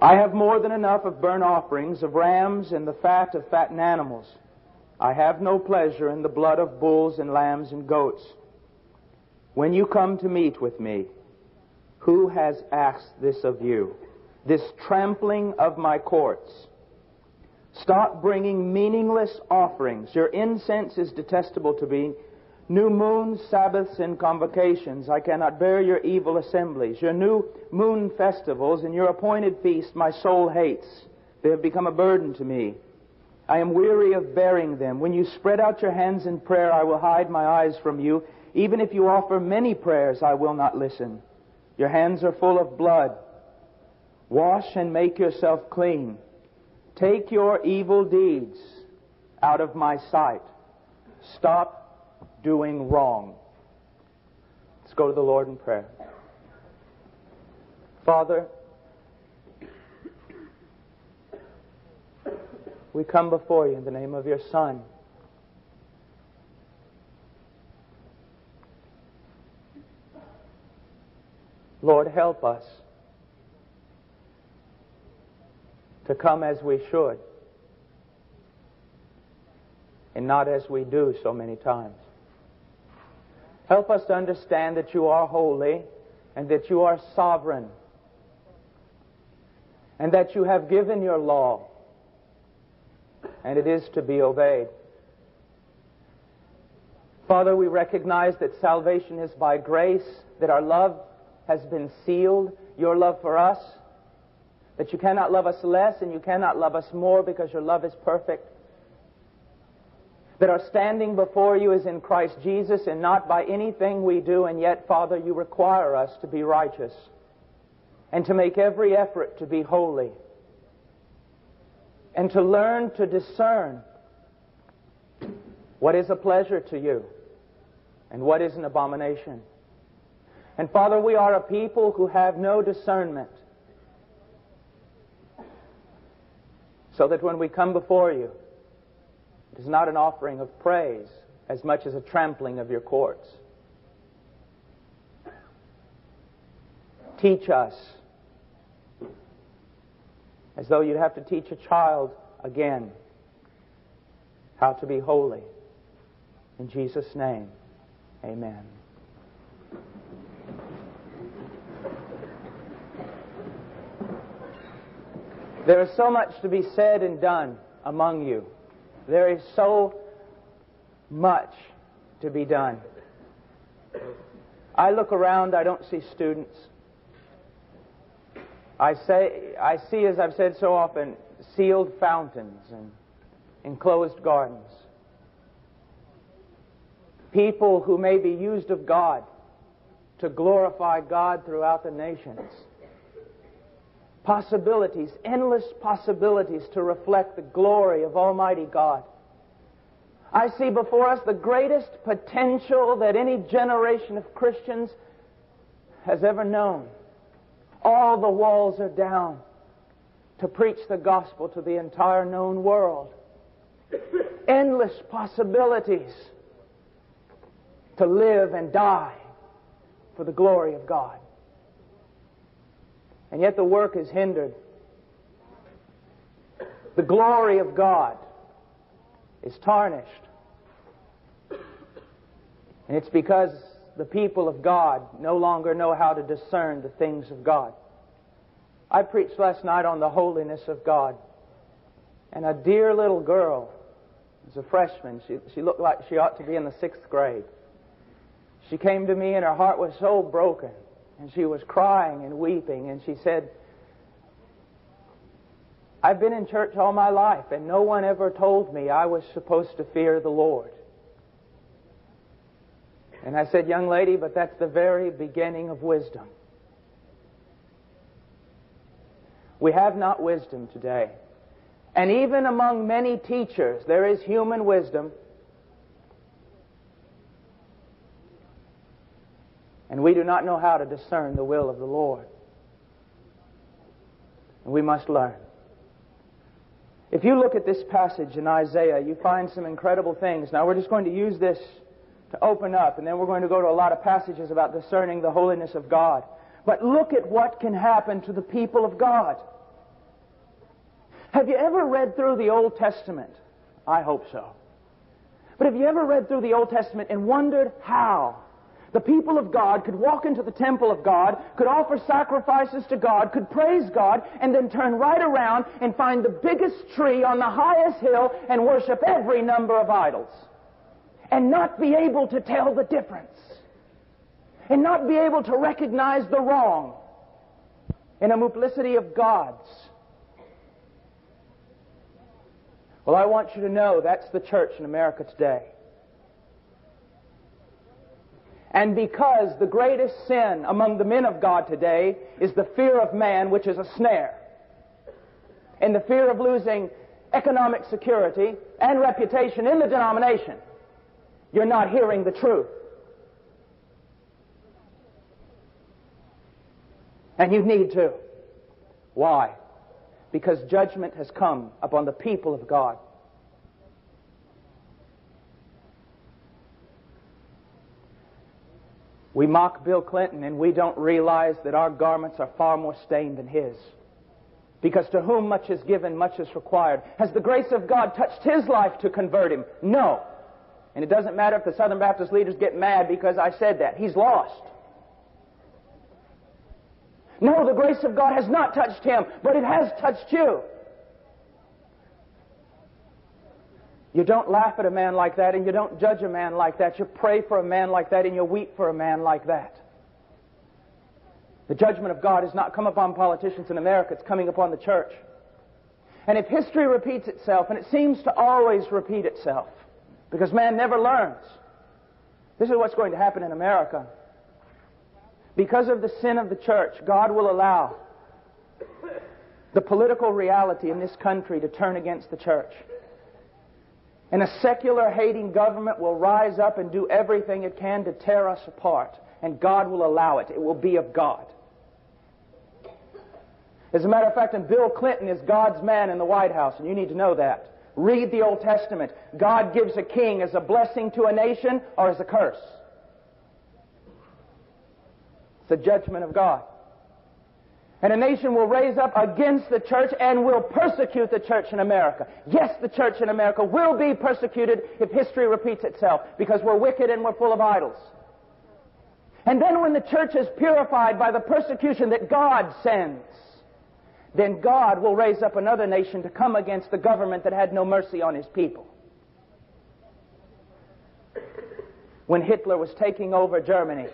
I have more than enough of burnt offerings, of rams, and the fat of fattened animals. I have no pleasure in the blood of bulls and lambs and goats. When you come to meet with me, who has asked this of you, this trampling of my courts? Stop bringing meaningless offerings. Your incense is detestable to me. New moons, Sabbaths, and convocations. I cannot bear your evil assemblies. Your new moon festivals and your appointed feasts my soul hates. They have become a burden to me. I am weary of bearing them. When you spread out your hands in prayer, I will hide my eyes from you. Even if you offer many prayers, I will not listen. Your hands are full of blood. Wash and make yourself clean. Take your evil deeds out of my sight. Stop doing wrong. Let's go to the Lord in prayer. Father, we come before you in the name of your Son. Lord, help us to come as we should and not as we do so many times. Help us to understand that you are holy and that you are sovereign and that you have given your law and it is to be obeyed. Father, we recognize that salvation is by grace, that our love has been sealed, your love for us, that you cannot love us less and you cannot love us more because your love is perfect. That our standing before you is in Christ Jesus and not by anything we do, and yet, Father, you require us to be righteous and to make every effort to be holy and to learn to discern what is a pleasure to you and what is an abomination. And, Father, we are a people who have no discernment, so that when we come before you, it is not an offering of praise as much as a trampling of your courts. Teach us, as though you'd have to teach a child again, how to be holy. In Jesus' name, amen. There is so much to be said and done among you. There is so much to be done. I look around, I don't see students. I see, as I've said so often, sealed fountains and enclosed gardens. People who may be used of God to glorify God throughout the nations. Possibilities, endless possibilities to reflect the glory of Almighty God. I see before us the greatest potential that any generation of Christians has ever known. All the walls are down to preach the gospel to the entire known world. Endless possibilities to live and die for the glory of God. And yet the work is hindered. The glory of God is tarnished. And it's because the people of God no longer know how to discern the things of God. I preached last night on the holiness of God. And a dear little girl, as a freshman, she looked like she ought to be in the 6th grade. She came to me and her heart was so broken. And she was crying and weeping, and she said, "I've been in church all my life, and no one ever told me I was supposed to fear the Lord." And I said, "Young lady, but that's the very beginning of wisdom." We have not wisdom today. And even among many teachers, there is human wisdom. And we do not know how to discern the will of the Lord. And we must learn. If you look at this passage in Isaiah, you find some incredible things. Now, we're just going to use this to open up, and then we're going to go to a lot of passages about discerning the holiness of God. But look at what can happen to the people of God. Have you ever read through the Old Testament? I hope so. But have you ever read through the Old Testament and wondered how the people of God could walk into the temple of God, could offer sacrifices to God, could praise God, and then turn right around and find the biggest tree on the highest hill and worship every number of idols, and not be able to tell the difference, and not be able to recognize the wrong in a multiplicity of gods? Well, I want you to know that's the church in America today. And because the greatest sin among the men of God today is the fear of man, which is a snare, and the fear of losing economic security and reputation in the denomination, you're not hearing the truth. And you need to. Why? Because judgment has come upon the people of God. We mock Bill Clinton and we don't realize that our garments are far more stained than his. Because to whom much is given, much is required. Has the grace of God touched his life to convert him? No. And it doesn't matter if the Southern Baptist leaders get mad because I said that. He's lost. No, the grace of God has not touched him, but it has touched you. You don't laugh at a man like that, and you don't judge a man like that. You pray for a man like that, and you weep for a man like that. The judgment of God has not come upon politicians in America. It's coming upon the church. And if history repeats itself, and it seems to always repeat itself, because man never learns, this is what's going to happen in America. Because of the sin of the church, God will allow the political reality in this country to turn against the church. And a secular-hating government will rise up and do everything it can to tear us apart. And God will allow it. It will be of God. As a matter of fact, and Bill Clinton is God's man in the White House, and you need to know that. Read the Old Testament. God gives a king as a blessing to a nation or as a curse. It's the judgment of God. And a nation will raise up against the church and will persecute the church in America. Yes, the church in America will be persecuted if history repeats itself, because we're wicked and we're full of idols. And then when the church is purified by the persecution that God sends, then God will raise up another nation to come against the government that had no mercy on his people. When Hitler was taking over Germany,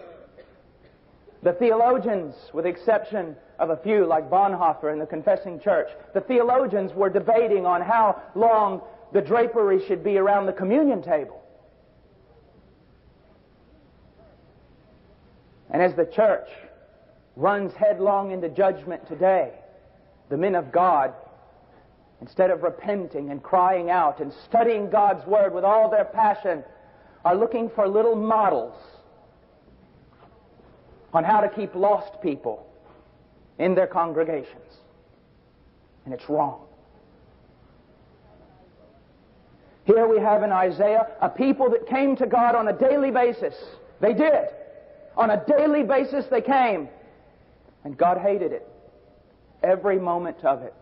the theologians, with the exception of a few like Bonhoeffer and the Confessing Church, the theologians were debating on how long the drapery should be around the communion table. And as the church runs headlong into judgment today, the men of God, instead of repenting and crying out and studying God's Word with all their passion, are looking for little models on how to keep lost people in their congregations. And it's wrong. Here we have in Isaiah a people that came to God on a daily basis. They did. On a daily basis they came. And God hated it. Every moment of it.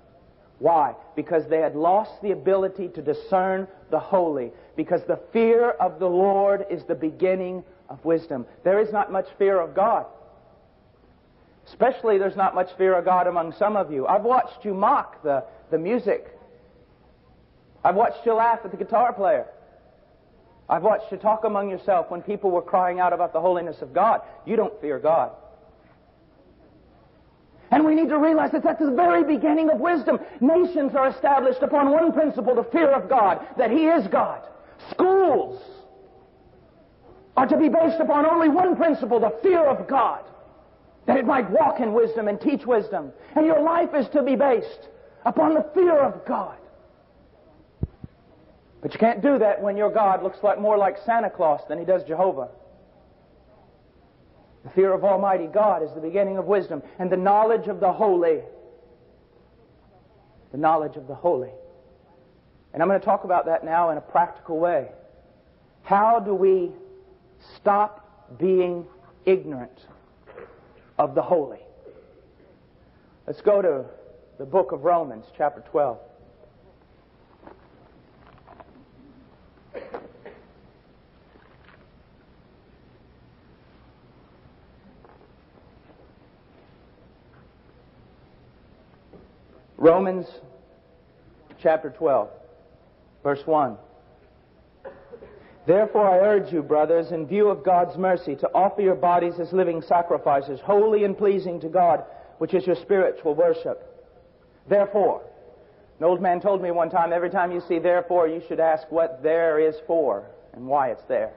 Why? Because they had lost the ability to discern the holy. Because the fear of the Lord is the beginning of wisdom. There is not much fear of God. Especially there's not much fear of God among some of you. I've watched you mock the music. I've watched you laugh at the guitar player. I've watched you talk among yourself when people were crying out about the holiness of God. You don't fear God. And we need to realize that that's the very beginning of wisdom. Nations are established upon one principle, the fear of God, that He is God. Schools are to be based upon only one principle, the fear of God, that it might walk in wisdom and teach wisdom. And your life is to be based upon the fear of God. But you can't do that when your God looks like more like Santa Claus than he does Jehovah. The fear of Almighty God is the beginning of wisdom, and the knowledge of the holy. The knowledge of the holy. And I'm going to talk about that now in a practical way. How do we stop being ignorant of the holy? Let's go to the book of Romans, chapter 12. Romans chapter 12, verse 1. Therefore I urge you, brothers, in view of God's mercy, to offer your bodies as living sacrifices, holy and pleasing to God, which is your spiritual worship. Therefore, an old man told me one time, every time you see therefore, you should ask what there is for and why it's there.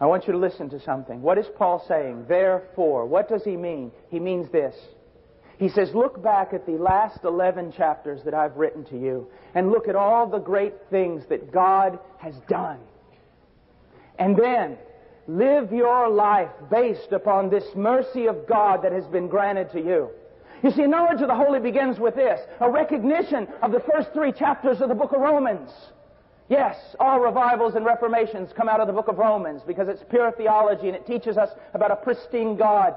I want you to listen to something. What is Paul saying? Therefore, what does he mean? He means this. He says, look back at the last 11 chapters that I've written to you and look at all the great things that God has done. And then live your life based upon this mercy of God that has been granted to you. You see, knowledge of the holy begins with this, a recognition of the first 3 chapters of the book of Romans. Yes, all revivals and reformations come out of the book of Romans because it's pure theology and it teaches us about a pristine God.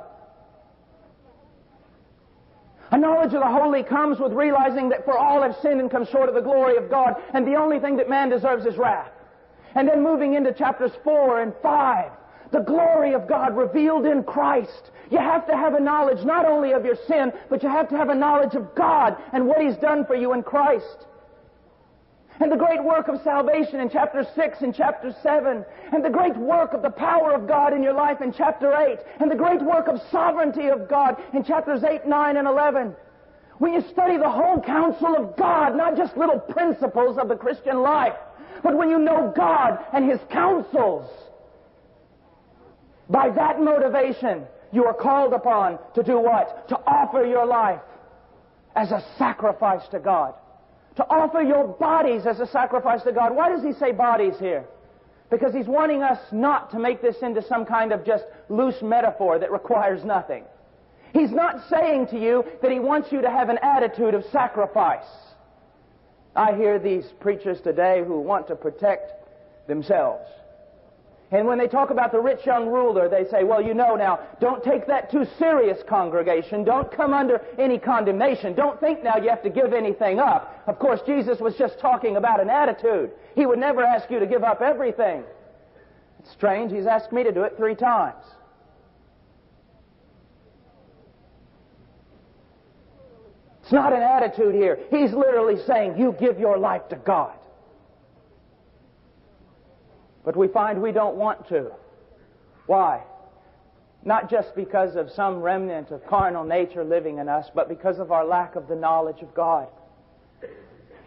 A knowledge of the holy comes with realizing that for all have sinned and come short of the glory of God, and the only thing that man deserves is wrath. And then moving into chapters 4 and 5, the glory of God revealed in Christ. You have to have a knowledge not only of your sin, but you have to have a knowledge of God and what He's done for you in Christ. And the great work of salvation in chapter 6 and chapter 7. And the great work of the power of God in your life in chapter 8. And the great work of sovereignty of God in chapters 8, 9, and 11. When you study the whole counsel of God, not just little principles of the Christian life, but when you know God and His counsels, by that motivation, you are called upon to do what? To offer your life as a sacrifice to God. To offer your bodies as a sacrifice to God. Why does he say bodies here? Because he's wanting us not to make this into some kind of just loose metaphor that requires nothing. He's not saying to you that he wants you to have an attitude of sacrifice. I hear these preachers today who want to protect themselves. And when they talk about the rich young ruler, they say, well, you know now, don't take that too serious, congregation. Don't come under any condemnation. Don't think now you have to give anything up. Of course, Jesus was just talking about an attitude. He would never ask you to give up everything. It's strange. He's asked me to do it 3 times. It's not an attitude here. He's literally saying, you give your life to God. But we find we don't want to. Why? Not just because of some remnant of carnal nature living in us, but because of our lack of the knowledge of God.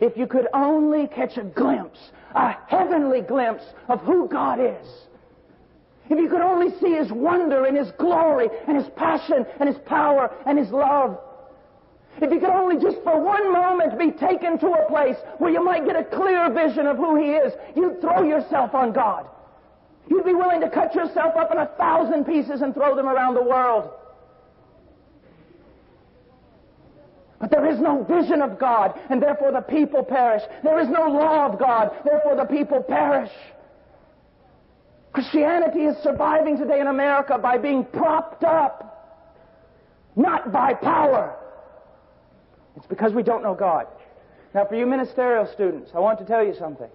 If you could only catch a glimpse, a heavenly glimpse of who God is. If you could only see His wonder and His glory and His passion and His power and His love. If you could only just for one moment be taken to a place where you might get a clear vision of who He is, you'd throw yourself on God. You'd be willing to cut yourself up in 1,000 pieces and throw them around the world. But there is no vision of God, and therefore the people perish. There is no law of God, therefore the people perish. Christianity is surviving today in America by being propped up, not by power. It's because we don't know God. Now, for you ministerial students, I want to tell you something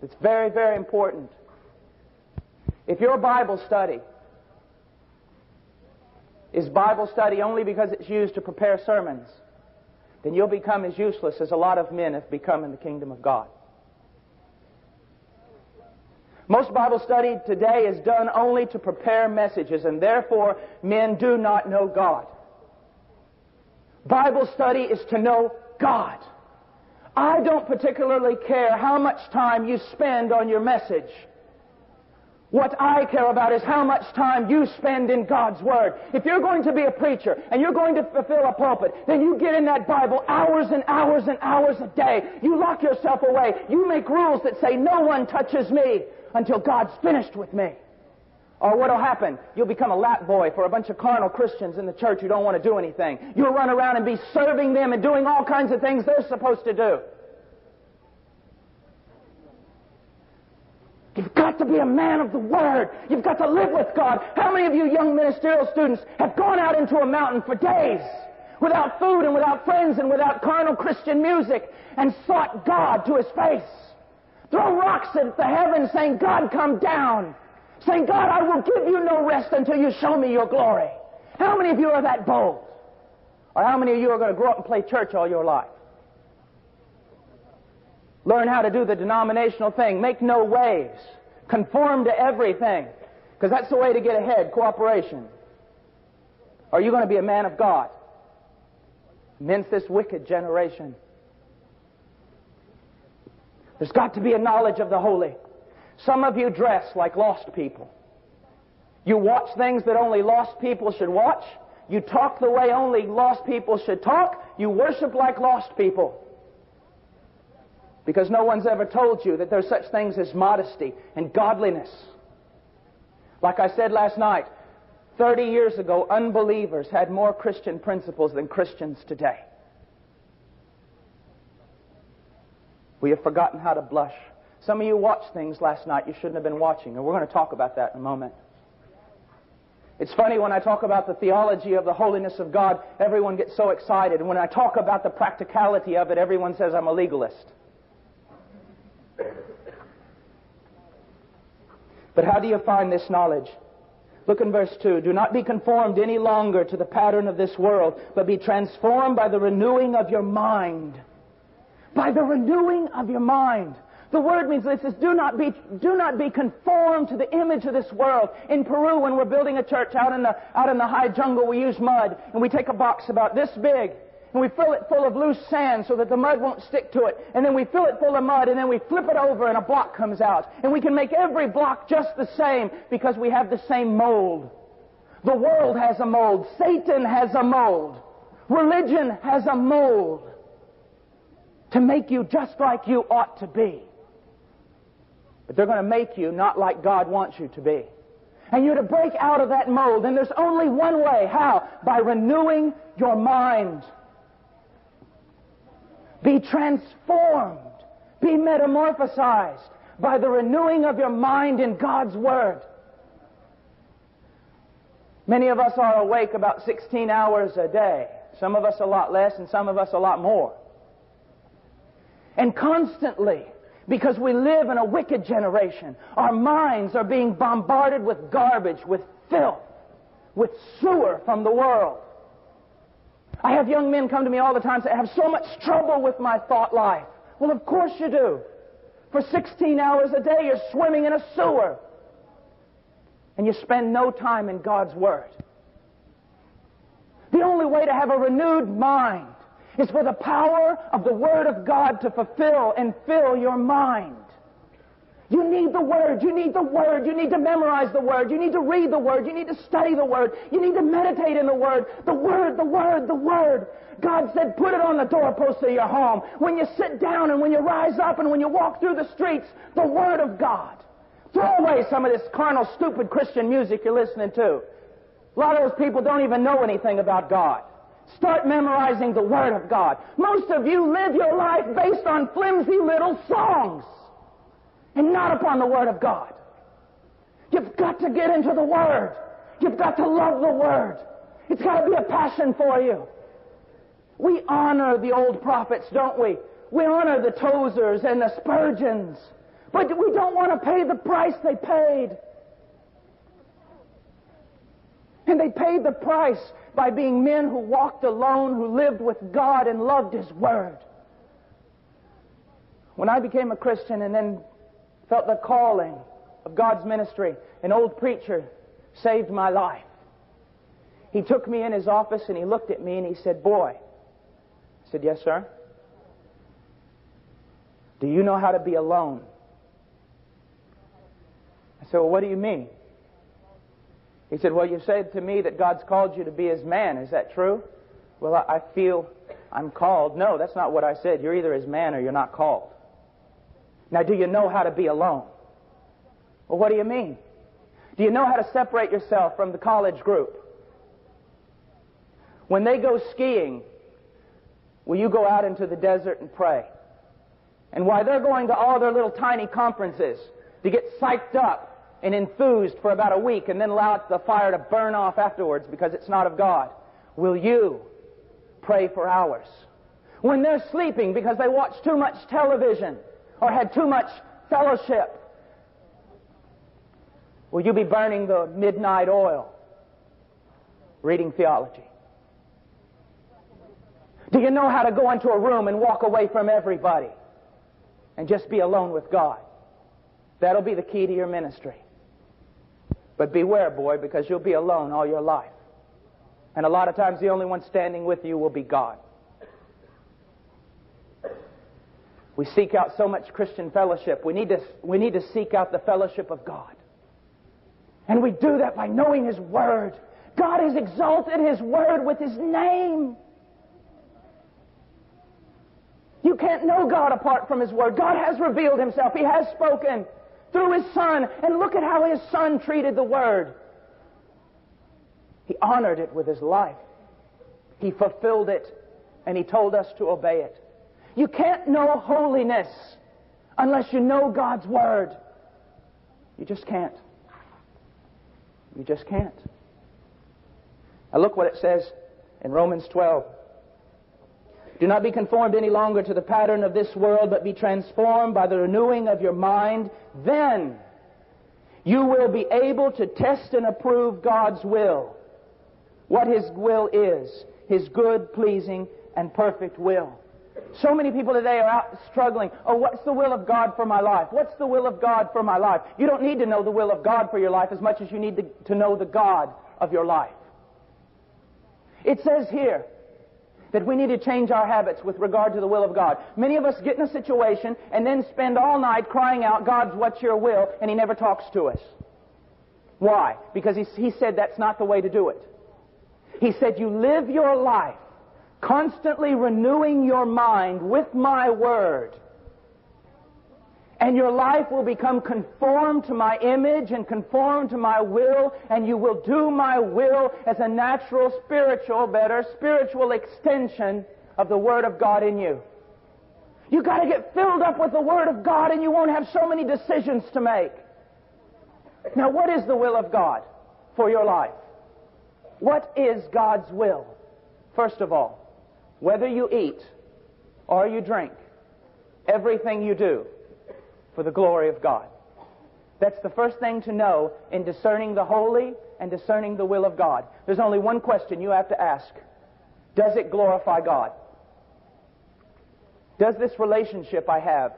that's very, very important. If your Bible study is Bible study only because it's used to prepare sermons, then you'll become as useless as a lot of men have become in the kingdom of God. Most Bible study today is done only to prepare messages, and therefore men do not know God. Bible study is to know God. I don't particularly care how much time you spend on your message. What I care about is how much time you spend in God's Word. If you're going to be a preacher and you're going to fulfill a pulpit, then you get in that Bible hours and hours and hours a day. You lock yourself away. You make rules that say, no one touches me until God's finished with me. Or what'll happen? You'll become a lap boy for a bunch of carnal Christians in the church who don't want to do anything. You'll run around and be serving them and doing all kinds of things they're supposed to do. You've got to be a man of the Word. You've got to live with God. How many of you young ministerial students have gone out into a mountain for days without food and without friends and without carnal Christian music and sought God to His face? Throw rocks at the heavens saying, God, come down. Saying, God, I will give you no rest until you show me your glory. How many of you are that bold? Or how many of you are going to grow up and play church all your life? Learn how to do the denominational thing. Make no waves. Conform to everything. Because that's the way to get ahead, cooperation. Are you going to be a man of God? Amidst this wicked generation, there's got to be a knowledge of the holy. Some of you dress like lost people. You watch things that only lost people should watch. You talk the way only lost people should talk. You worship like lost people. Because no one's ever told you that there's such things as modesty and godliness. Like I said last night, 30 years ago, unbelievers had more Christian principles than Christians today. We have forgotten how to blush. Some of you watched things last night you shouldn't have been watching, and we're going to talk about that in a moment. It's funny when I talk about the theology of the holiness of God, everyone gets so excited. And when I talk about the practicality of it, everyone says I'm a legalist. But how do you find this knowledge? Look in verse 2. Do not be conformed any longer to the pattern of this world, but be transformed by the renewing of your mind. By the renewing of your mind. The word means this is do not be conformed to the image of this world. In Peru, when we're building a church out in the high jungle, we use mud, and we take a box about this big, and we fill it full of loose sand so that the mud won't stick to it. And then we fill it full of mud, and then we flip it over, and a block comes out. And we can make every block just the same because we have the same mold. The world has a mold. Satan has a mold. Religion has a mold to make you just like you ought to be. But they're going to make you not like God wants you to be. And you're to break out of that mold. And there's only one way. How? By renewing your mind. Be transformed. Be metamorphosized by the renewing of your mind in God's Word. Many of us are awake about 16 hours a day. Some of us a lot less and some of us a lot more. And constantly, because we live in a wicked generation, our minds are being bombarded with garbage, with filth, with sewer from the world. I have young men come to me all the time and say, I have so much trouble with my thought life. Well, of course you do. For 16 hours a day, you're swimming in a sewer. And you spend no time in God's Word. The only way to have a renewed mind is for the power of the Word of God to fulfill and fill your mind. You need the Word. You need the Word. You need to memorize the Word. You need to read the Word. You need to study the Word. You need to meditate in the Word. The Word, the Word, the Word. God said, put it on the doorpost of your home. When you sit down and when you rise up and when you walk through the streets, the Word of God. Throw away some of this carnal, stupid Christian music you're listening to. A lot of those people don't even know anything about God. Start memorizing the Word of God. Most of you live your life based on flimsy little songs and not upon the Word of God. You've got to get into the Word. You've got to love the Word. It's got to be a passion for you. We honor the old prophets, don't we? We honor the Tozers and the Spurgeons. But we don't want to pay the price they paid. And they paid the price by being men who walked alone, who lived with God and loved His Word. When I became a Christian and then felt the calling of God's ministry, an old preacher saved my life. He took me in his office and he looked at me and he said, boy. I said, yes, sir. Do you know how to be alone? I said, well, what do you mean? He said, well, you said to me that God's called you to be His man. Is that true? Well, I feel I'm called. No, that's not what I said. You're either His man or you're not called. Now, do you know how to be alone? Well, what do you mean? Do you know how to separate yourself from the college group? When they go skiing, will you go out into the desert and pray? And while they're going to all their little tiny conferences to get psyched up and enthused for about a week and then allow the fire to burn off afterwards because it's not of God, will you pray for hours? When they're sleeping because they watch too much television or had too much fellowship, will you be burning the midnight oil reading theology? Do you know how to go into a room and walk away from everybody and just be alone with God? That'll be the key to your ministry. But beware, boy, because you'll be alone all your life. And a lot of times the only one standing with you will be God. We seek out so much Christian fellowship. We need to seek out the fellowship of God. And we do that by knowing His Word. God has exalted His Word with His name. You can't know God apart from His Word. God has revealed Himself. He has spoken through His Son. And look at how His Son treated the Word. He honored it with His life. He fulfilled it. And He told us to obey it. You can't know holiness unless you know God's Word. You just can't. You just can't. Now look what it says in Romans 12. Do not be conformed any longer to the pattern of this world, but be transformed by the renewing of your mind. Then you will be able to test and approve God's will. What His will is. His good, pleasing, and perfect will. So many people today are out struggling. Oh, what's the will of God for my life? What's the will of God for my life? You don't need to know the will of God for your life as much as you need to know the God of your life. It says here that we need to change our habits with regard to the will of God. Many of us get in a situation and then spend all night crying out, God's what's your will? And He never talks to us. Why? Because He said that's not the way to do it. He said you live your life constantly renewing your mind with My Word. And your life will become conformed to My image and conformed to My will. And you will do My will as a natural, spiritual extension of the Word of God in you. You've got to get filled up with the Word of God and you won't have so many decisions to make. Now, what is the will of God for your life? What is God's will? First of all, whether you eat or you drink, everything you do for the glory of God. That's the first thing to know in discerning the holy and discerning the will of God. There's only one question you have to ask. Does it glorify God? Does this relationship I have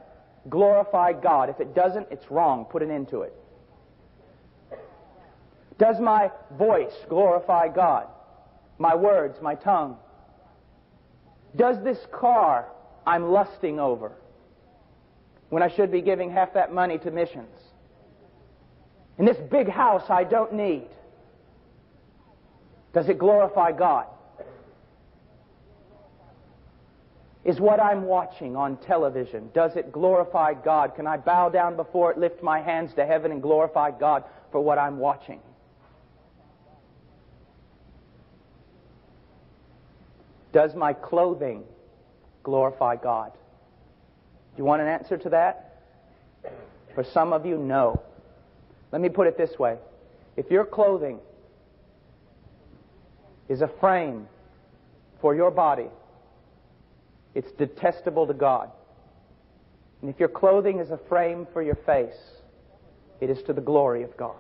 glorify God? If it doesn't, it's wrong. Put an end to it. Does my voice glorify God? My words, my tongue. Does this car I'm lusting over when I should be giving half that money to missions? And this big house I don't need. Does it glorify God? Is what I'm watching on television, does it glorify God? Can I bow down before it, lift my hands to heaven and glorify God for what I'm watching? Does my clothing glorify God? Do you want an answer to that? For some of you, no. Let me put it this way. If your clothing is a frame for your body, it's detestable to God. And if your clothing is a frame for your face, it is to the glory of God.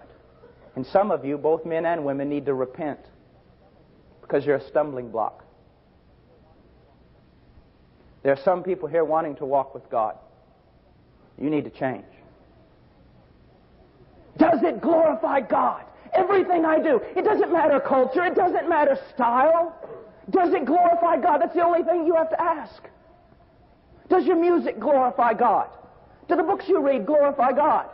And some of you, both men and women, need to repent because you're a stumbling block. There are some people here wanting to walk with God. You need to change. Does it glorify God? Everything I do. It doesn't matter culture. It doesn't matter style. Does it glorify God? That's the only thing you have to ask. Does your music glorify God? Do the books you read glorify God?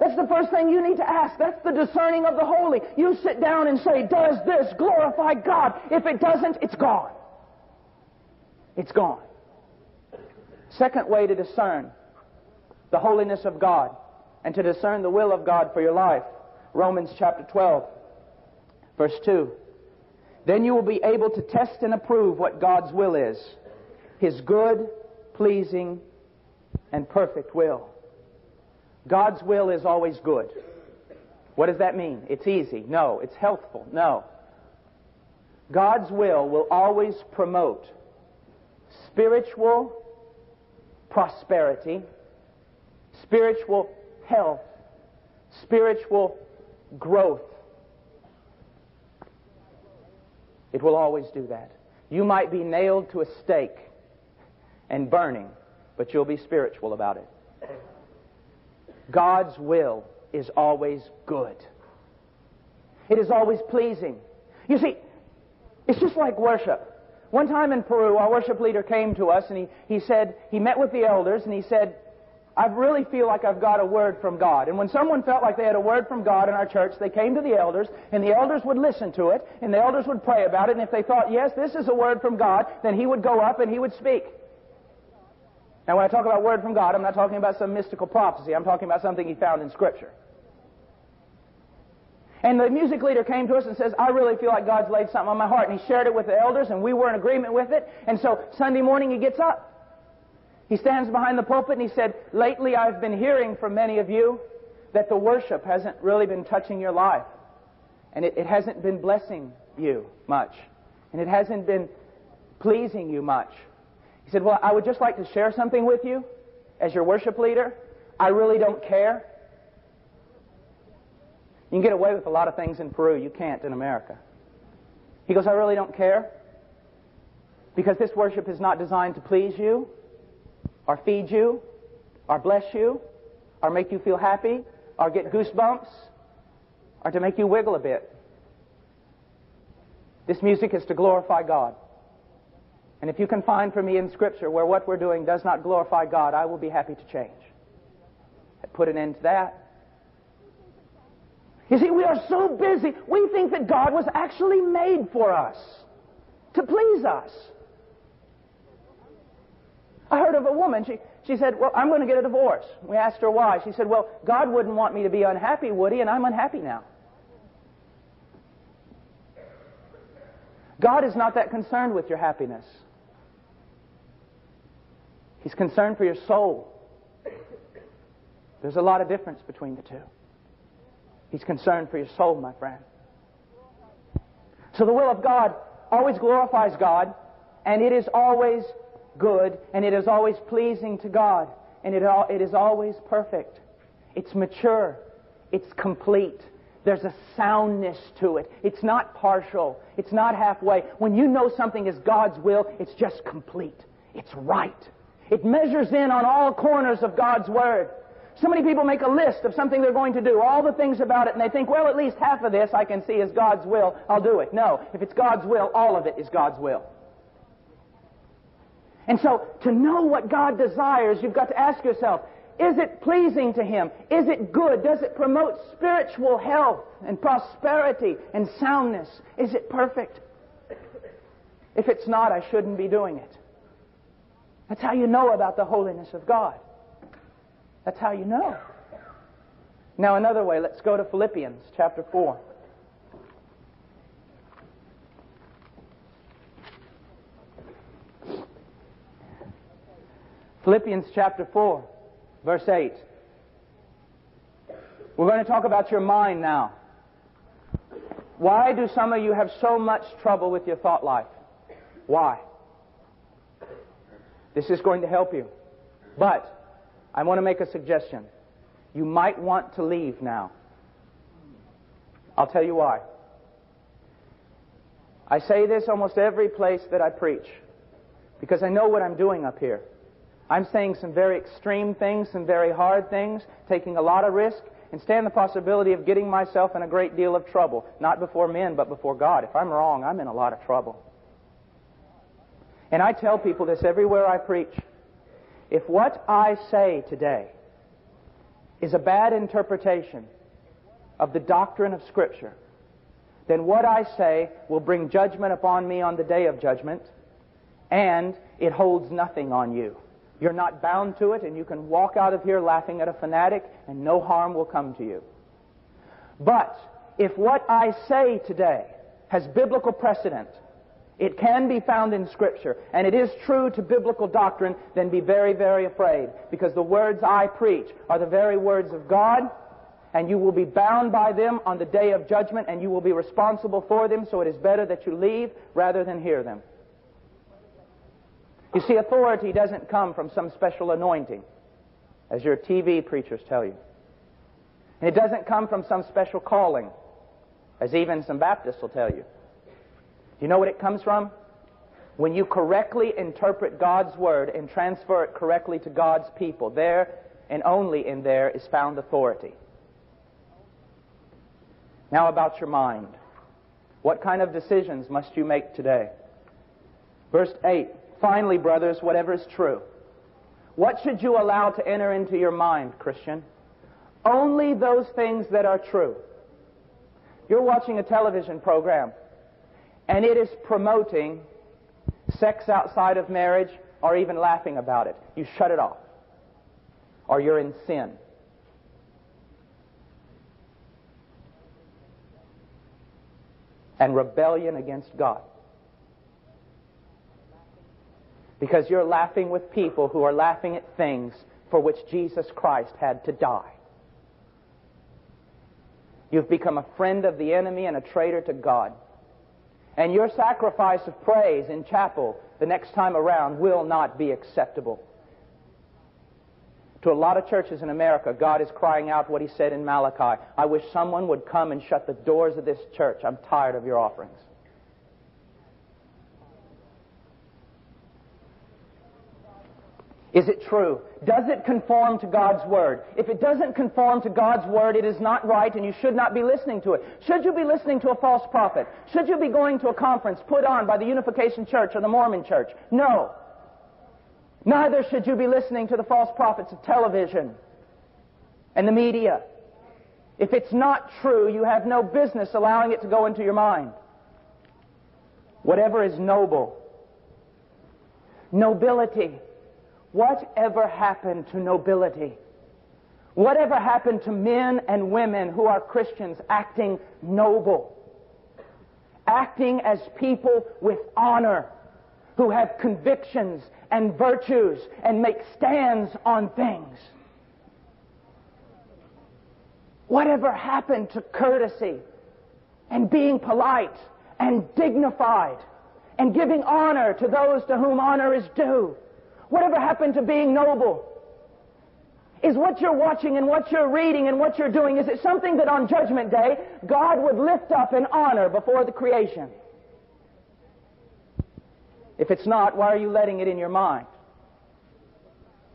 That's the first thing you need to ask. That's the discerning of the holy. You sit down and say, does this glorify God? If it doesn't, it's gone. It's gone. Second way to discern the holiness of God and to discern the will of God for your life. Romans chapter 12, verse 2. Then you will be able to test and approve what God's will is. His good, pleasing, and perfect will. God's will is always good. What does that mean? It's easy. No. It's healthful. No. God's will always promote spiritual prosperity, spiritual health, spiritual growth. It will always do that. You might be nailed to a stake and burning, but you'll be spiritual about it. God's will is always good. It is always pleasing. You see, it's just like worship. One time in Peru, our worship leader came to us and he said, he met with the elders and he said, I really feel like I've got a word from God. And when someone felt like they had a word from God in our church, they came to the elders, and the elders would listen to it, and the elders would pray about it, and if they thought, yes, this is a word from God, then he would go up and he would speak. Now, when I talk about word from God, I'm not talking about some mystical prophecy. I'm talking about something he found in Scripture. And the music leader came to us and says, I really feel like God's laid something on my heart. And he shared it with the elders, and we were in agreement with it. And so Sunday morning he gets up. He stands behind the pulpit and he said, lately I've been hearing from many of you that the worship hasn't really been touching your life. And it hasn't been blessing you much. And it hasn't been pleasing you much. He said, well, I would just like to share something with you as your worship leader. I really don't care. You can get away with a lot of things in Peru you can't in America. He goes, I really don't care because this worship is not designed to please you or feed you or bless you or make you feel happy or get goosebumps or to make you wiggle a bit. This music is to glorify God. And if you can find for me in Scripture where what we're doing does not glorify God, I will be happy to change. Put an end to that. You see, we are so busy. We think that God was actually made for us, to please us. I heard of a woman, she said, well, I'm going to get a divorce. We asked her why. She said, well, God wouldn't want me to be unhappy, would he? And I'm unhappy now. God is not that concerned with your happiness. He's concerned for your soul. There's a lot of difference between the two. He's concerned for your soul, my friend. So the will of God always glorifies God, and it is always good, and it is always pleasing to God, and it is always perfect. It's mature. It's complete. There's a soundness to it. It's not partial. It's not halfway. When you know something is God's will, it's just complete. It's right. It measures in on all corners of God's Word. So many people make a list of something they're going to do, all the things about it, and they think, well, at least half of this I can see is God's will. I'll do it. No, if it's God's will, all of it is God's will. And so, to know what God desires, you've got to ask yourself, is it pleasing to Him? Is it good? Does it promote spiritual health and prosperity and soundness? Is it perfect? If it's not, I shouldn't be doing it. That's how you know about the holiness of God. That's how you know. Now, another way, let's go to Philippians chapter 4. Philippians chapter 4, verse 8. We're going to talk about your mind now. Why do some of you have so much trouble with your thought life? Why? This is going to help you. But I want to make a suggestion. You might want to leave now. I'll tell you why. I say this almost every place that I preach because I know what I'm doing up here. I'm saying some very extreme things, some very hard things, taking a lot of risk, and stand the possibility of getting myself in a great deal of trouble. Not before men, but before God. If I'm wrong, I'm in a lot of trouble. And I tell people this everywhere I preach. If what I say today is a bad interpretation of the doctrine of Scripture, then what I say will bring judgment upon me on the day of judgment, and it holds nothing on you. You're not bound to it, and you can walk out of here laughing at a fanatic, and no harm will come to you. But if what I say today has biblical precedent, it can be found in Scripture, and it is true to biblical doctrine, then be very, very afraid, because the words I preach are the very words of God, and you will be bound by them on the day of judgment, and you will be responsible for them, so it is better that you leave rather than hear them. You see, authority doesn't come from some special anointing, as your TV preachers tell you. And it doesn't come from some special calling, as even some Baptists will tell you. Do you know what it comes from? When you correctly interpret God's Word and transfer it correctly to God's people, there and only in there is found authority. Now about your mind. What kind of decisions must you make today? Verse 8, finally, brothers, whatever is true. What should you allow to enter into your mind, Christian? Only those things that are true. You're watching a television program, and it is promoting sex outside of marriage or even laughing about it. You shut it off, or you're in sin. And rebellion against God. Because you're laughing with people who are laughing at things for which Jesus Christ had to die. You've become a friend of the enemy and a traitor to God. And your sacrifice of praise in chapel the next time around will not be acceptable. To a lot of churches in America, God is crying out what He said in Malachi. I wish someone would come and shut the doors of this church. I'm tired of your offerings. Is it true? Does it conform to God's Word? If it doesn't conform to God's Word, it is not right and you should not be listening to it. Should you be listening to a false prophet? Should you be going to a conference put on by the Unification Church or the Mormon Church? No. Neither should you be listening to the false prophets of television and the media. If it's not true, you have no business allowing it to go into your mind. Whatever is noble. Nobility. Whatever happened to nobility? Whatever happened to men and women who are Christians acting noble? Acting as people with honor, who have convictions and virtues and make stands on things. Whatever happened to courtesy and being polite and dignified and giving honor to those to whom honor is due? Whatever happened to being noble? Is what you're watching and what you're reading and what you're doing, is it something that on Judgment Day God would lift up in honor before the creation? If it's not, why are you letting it in your mind?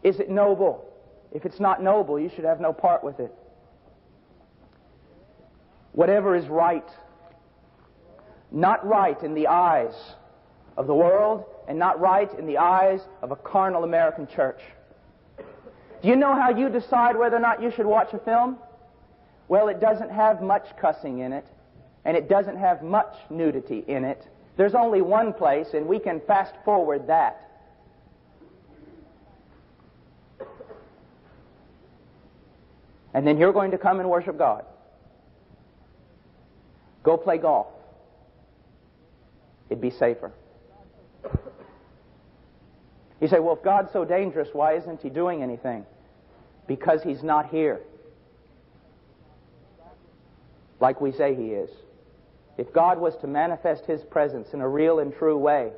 Is it noble? If it's not noble, you should have no part with it. Whatever is right, not right in the eyes of the world, and not right in the eyes of a carnal American church. Do you know how you decide whether or not you should watch a film? Well, it doesn't have much cussing in it, and it doesn't have much nudity in it. There's only one place, and we can fast forward that. And then you're going to come and worship God. Go play golf. It'd be safer. You say, well, if God's so dangerous, why isn't He doing anything? Because He's not here. Like we say He is. If God was to manifest His presence in a real and true way,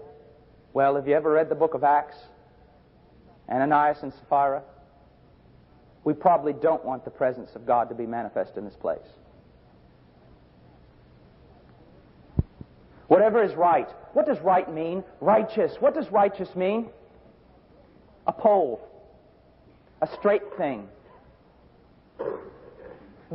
well, have you ever read the book of Acts? Ananias and Sapphira? We probably don't want the presence of God to be manifest in this place. Whatever is right. What does right mean? Righteous. What does righteous mean? A pole, a straight thing.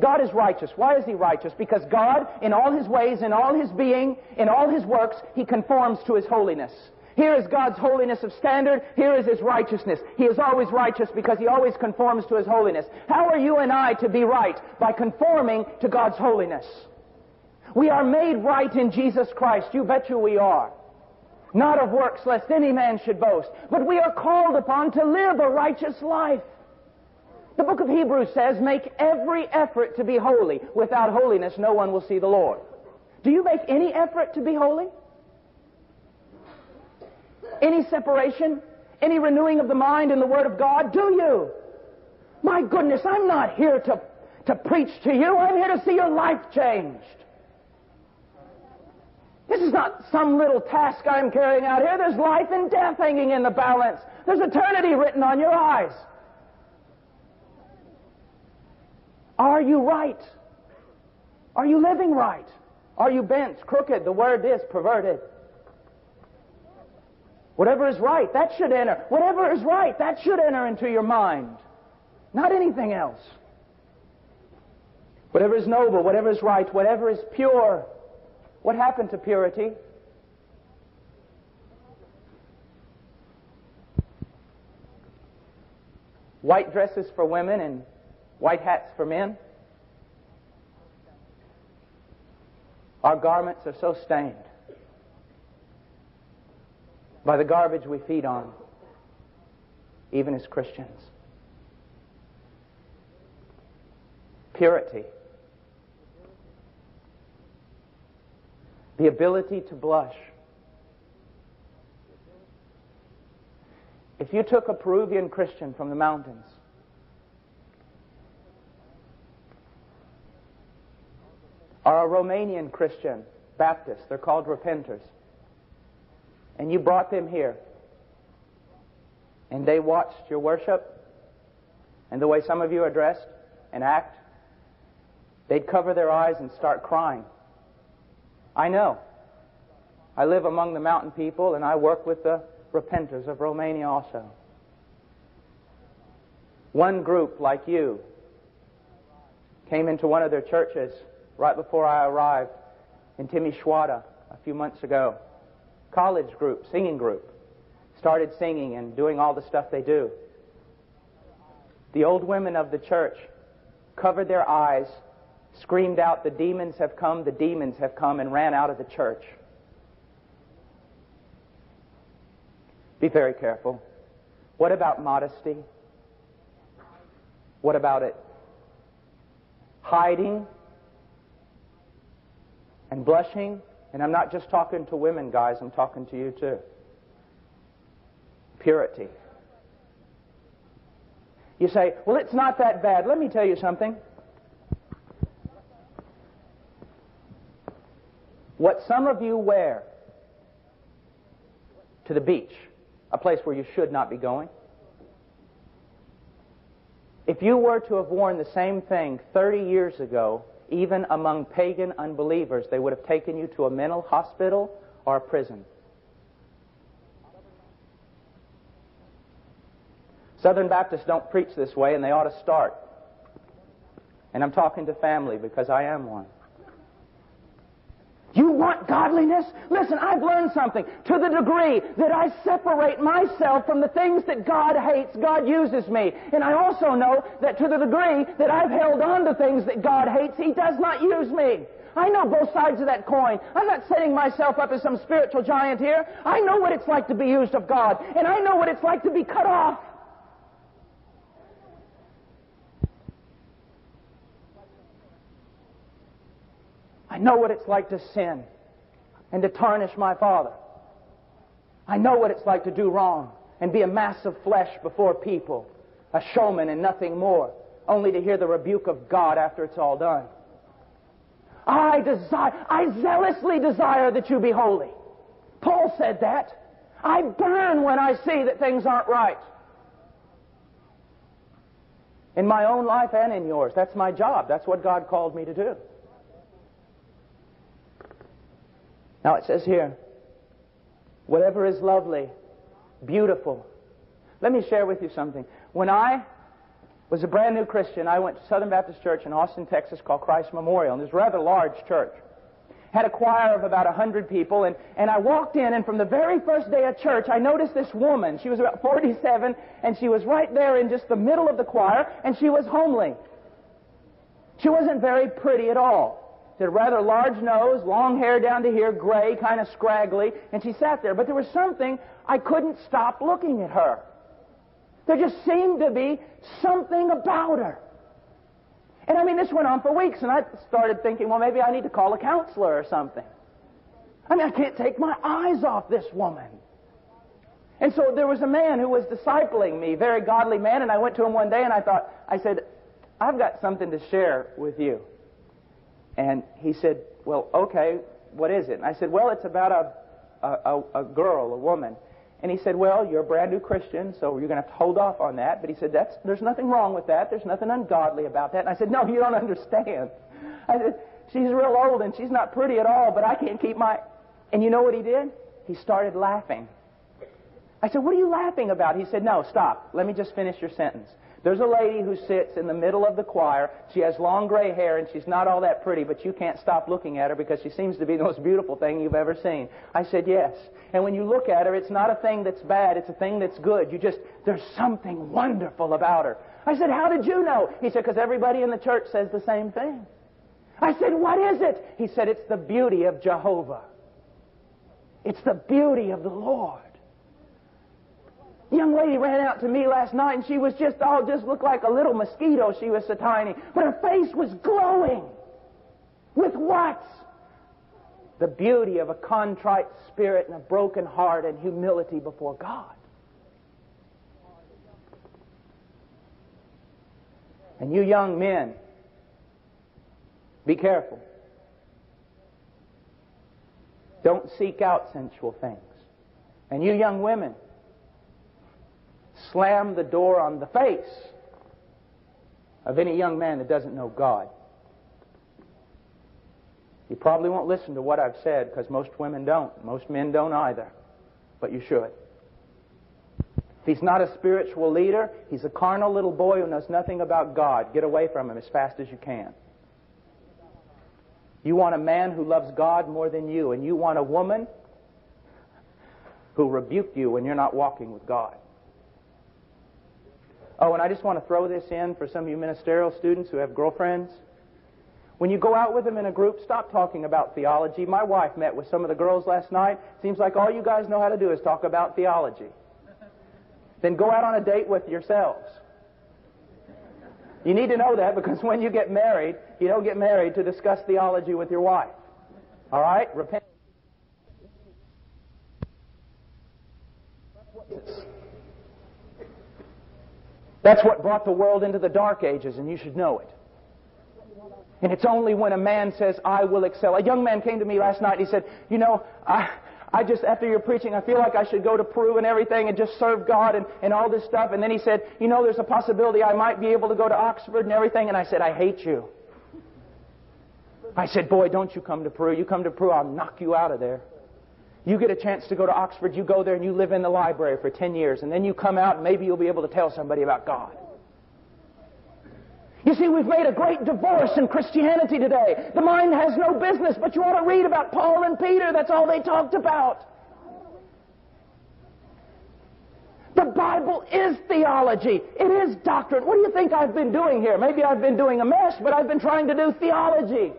God is righteous. Why is He righteous? Because God, in all His ways, in all His being, in all His works, He conforms to His holiness. Here is God's holiness of standard. Here is His righteousness. He is always righteous because He always conforms to His holiness. How are you and I to be right? By conforming to God's holiness. We are made right in Jesus Christ. You bet you we are. Not of works, lest any man should boast. But we are called upon to live a righteous life. The book of Hebrews says, make every effort to be holy. Without holiness, no one will see the Lord. Do you make any effort to be holy? Any separation? Any renewing of the mind in the Word of God? Do you? My goodness, I'm not here to preach to you. I'm here to see your life changed. This is not some little task I'm carrying out here. There's life and death hanging in the balance. There's eternity written on your eyes. Are you right? Are you living right? Are you bent, crooked? The word is perverted. Whatever is right, that should enter. Whatever is right, that should enter into your mind. Not anything else. Whatever is noble, whatever is right, whatever is pure. What happened to purity? White dresses for women and white hats for men. Our garments are so stained by the garbage we feed on, even as Christians. Purity. The ability to blush. If you took a Peruvian Christian from the mountains or a Romanian Christian, Baptist, they're called repenters, and you brought them here and they watched your worship and the way some of you are dressed and act, they'd cover their eyes and start crying. I know. I live among the mountain people and I work with the repenters of Romania also. One group like you came into one of their churches right before I arrived in Timișoara a few months ago. College group, singing group, started singing and doing all the stuff they do. The old women of the church covered their eyes, screamed out, the demons have come," and ran out of the church. Be very careful. What about modesty? What about it? Hiding and blushing. And I'm not just talking to women, guys. I'm talking to you too. Purity. You say, well, it's not that bad. Let me tell you something. What some of you wear to the beach, a place where you should not be going, if you were to have worn the same thing 30 years ago, even among pagan unbelievers, they would have taken you to a mental hospital or a prison. Southern Baptists don't preach this way, and they ought to start. And I'm talking to family because I am one. You want godliness? Listen, I've learned something. To the degree that I separate myself from the things that God hates, God uses me. And I also know that to the degree that I've held on to things that God hates, He does not use me. I know both sides of that coin. I'm not setting myself up as some spiritual giant here. I know what it's like to be used of God. And I know what it's like to be cut off. I know what it's like to sin and to tarnish my Father. I know what it's like to do wrong and be a mass of flesh before people, a showman and nothing more, only to hear the rebuke of God after it's all done. I zealously desire that you be holy. Paul said that. I burn when I see that things aren't right. In my own life and in yours. That's my job. That's what God called me to do. Now it says here, whatever is lovely, beautiful. Let me share with you something. When I was a brand new Christian, I went to Southern Baptist Church in Austin, Texas, called Christ Memorial. And it was a rather large church. Had a choir of about 100 people. And I walked in, and from the very first day of church, I noticed this woman. She was about 47, and she was right there in just the middle of the choir, and she was homely. She wasn't very pretty at all. She had a rather large nose, long hair down to here, gray, kind of scraggly, and she sat there. But there was something, I couldn't stop looking at her. There just seemed to be something about her. And I mean, this went on for weeks, and I started thinking, well, maybe I need to call a counselor or something. I mean, I can't take my eyes off this woman. And so there was a man who was discipling me, very godly man, and I went to him one day, and I said, I've got something to share with you. And he said, well, okay, what is it? And I said, well, it's about a woman. And he said, well, you're a brand new Christian, so you're going to have to hold off on that. But he said, there's nothing wrong with that. There's nothing ungodly about that. And I said, no, you don't understand. I said, she's real old and she's not pretty at all, but I can't keep my... And you know what he did? He started laughing. I said, what are you laughing about? He said, no, stop. Let me just finish your sentence. There's a lady who sits in the middle of the choir. She has long gray hair, and she's not all that pretty, but you can't stop looking at her because she seems to be the most beautiful thing you've ever seen. I said, yes. And when you look at her, it's not a thing that's bad. It's a thing that's good. You just, there's something wonderful about her. I said, how did you know? He said, because everybody in the church says the same thing. I said, what is it? He said, it's the beauty of Jehovah. It's the beauty of the Lord. The young lady ran out to me last night, and she was just looked like a little mosquito. She was so tiny. But her face was glowing. With what? The beauty of a contrite spirit and a broken heart and humility before God. And you young men, be careful. Don't seek out sensual things. And you young women, slam the door on the face of any young man that doesn't know God. You probably won't listen to what I've said because most women don't. Most men don't either. But you should. If he's not a spiritual leader, he's a carnal little boy who knows nothing about God. Get away from him as fast as you can. You want a man who loves God more than you, and you want a woman who rebukes you when you're not walking with God. Oh, and I just want to throw this in for some of you ministerial students who have girlfriends. When you go out with them in a group, stop talking about theology. My wife met with some of the girls last night. Seems like all you guys know how to do is talk about theology. Then go out on a date with yourselves. You need to know that because when you get married, you don't get married to discuss theology with your wife. All right? Repent. That's what brought the world into the dark ages, and you should know it. And it's only when a man says, I will excel. A young man came to me last night, and he said, you know, I just, after your preaching, I feel like I should go to Peru and everything and just serve God and all this stuff. And then he said, you know, there's a possibility I might be able to go to Oxford and everything. And I said, I hate you. I said, boy, don't you come to Peru. You come to Peru, I'll knock you out of there. You get a chance to go to Oxford, you go there and you live in the library for 10 years, and then you come out and maybe you'll be able to tell somebody about God. You see, we've made a great divorce in Christianity today. The mind has no business, but you ought to read about Paul and Peter. That's all they talked about. The Bible is theology. It is doctrine. What do you think I've been doing here? Maybe I've been doing a mess, but I've been trying to do theology.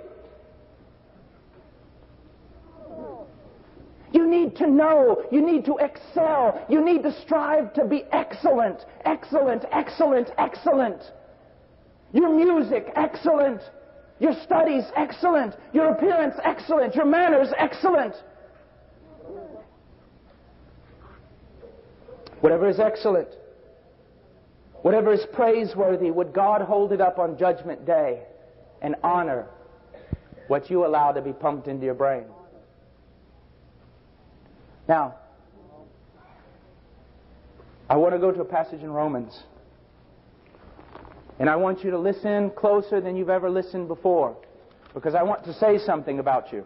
You need to know. You need to excel. You need to strive to be excellent. Excellent, excellent, excellent. Your music, excellent. Your studies, excellent. Your appearance, excellent. Your manners, excellent. Whatever is excellent, whatever is praiseworthy, would God hold it up on Judgment Day and honor what you allow to be pumped into your brain. Now, I want to go to a passage in Romans. And I want you to listen closer than you've ever listened before, because I want to say something about you.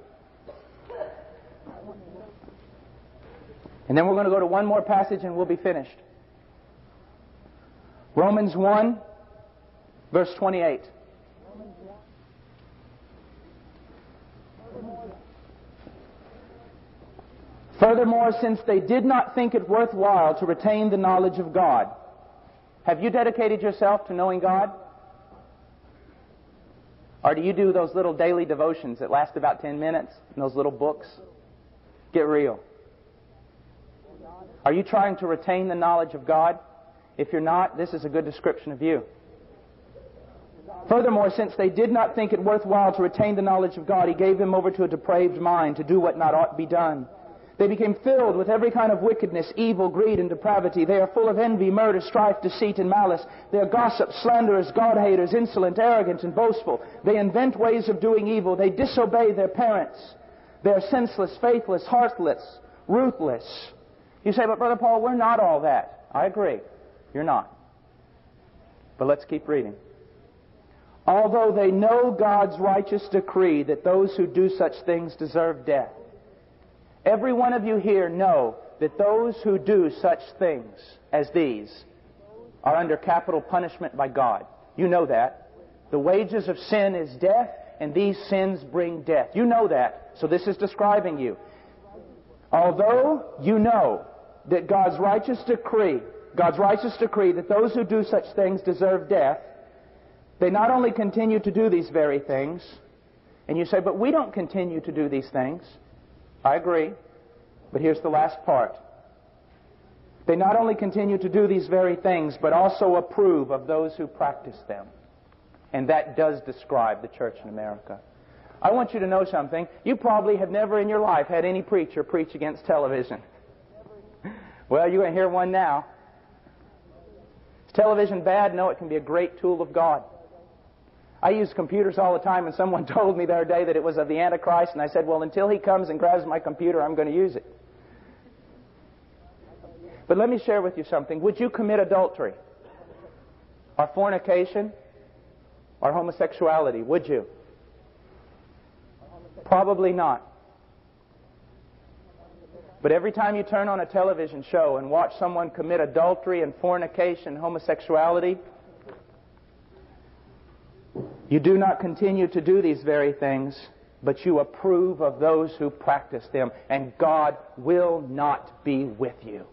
And then we're going to go to one more passage and we'll be finished. Romans 1, verse 28. Furthermore, since they did not think it worthwhile to retain the knowledge of God. Have you dedicated yourself to knowing God? Or do you do those little daily devotions that last about 10 minutes and those little books? Get real. Are you trying to retain the knowledge of God? If you're not, this is a good description of you. Furthermore, since they did not think it worthwhile to retain the knowledge of God, He gave them over to a depraved mind to do what not ought to be done. They became filled with every kind of wickedness, evil, greed, and depravity. They are full of envy, murder, strife, deceit, and malice. They are gossips, slanderers, God-haters, insolent, arrogant, and boastful. They invent ways of doing evil. They disobey their parents. They are senseless, faithless, heartless, ruthless. You say, but Brother Paul, we're not all that. I agree. You're not. But let's keep reading. Although they know God's righteous decree that those who do such things deserve death. Every one of you here know that those who do such things as these are under capital punishment by God. You know that. The wages of sin is death, and these sins bring death. You know that. So this is describing you. Although you know that God's righteous decree that those who do such things deserve death, they not only continue to do these very things, and you say, but we don't continue to do these things. I agree, but here's the last part. They not only continue to do these very things, but also approve of those who practice them. And that does describe the church in America. I want you to know something. You probably have never in your life had any preacher preach against television. Well, you're going to hear one now. Is television bad? No, it can be a great tool of God. I use computers all the time, and someone told me the other day that it was of the Antichrist, and I said, well, until he comes and grabs my computer, I'm going to use it. But let me share with you something. Would you commit adultery or fornication or homosexuality? Would you? Probably not. But every time you turn on a television show and watch someone commit adultery and fornication, homosexuality, you do not continue to do these very things, but you approve of those who practice them, and God will not be with you.